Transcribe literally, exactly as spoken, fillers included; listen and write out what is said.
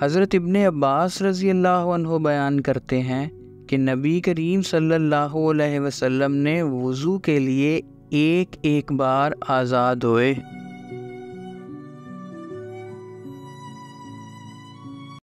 हज़रत इब्ने अब्बास रज़ी अल्लाहु अन्हु बयान करते हैं कि नबी करीम सल्लल्लाहु अलैहि वसल्लम ने वज़ू के लिए एक एक बार आज़ाद होए।